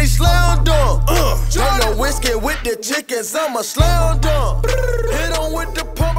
me slam dunk. Drink the whiskey with the chickens, I'm a slam dunk. Hit on with the pump.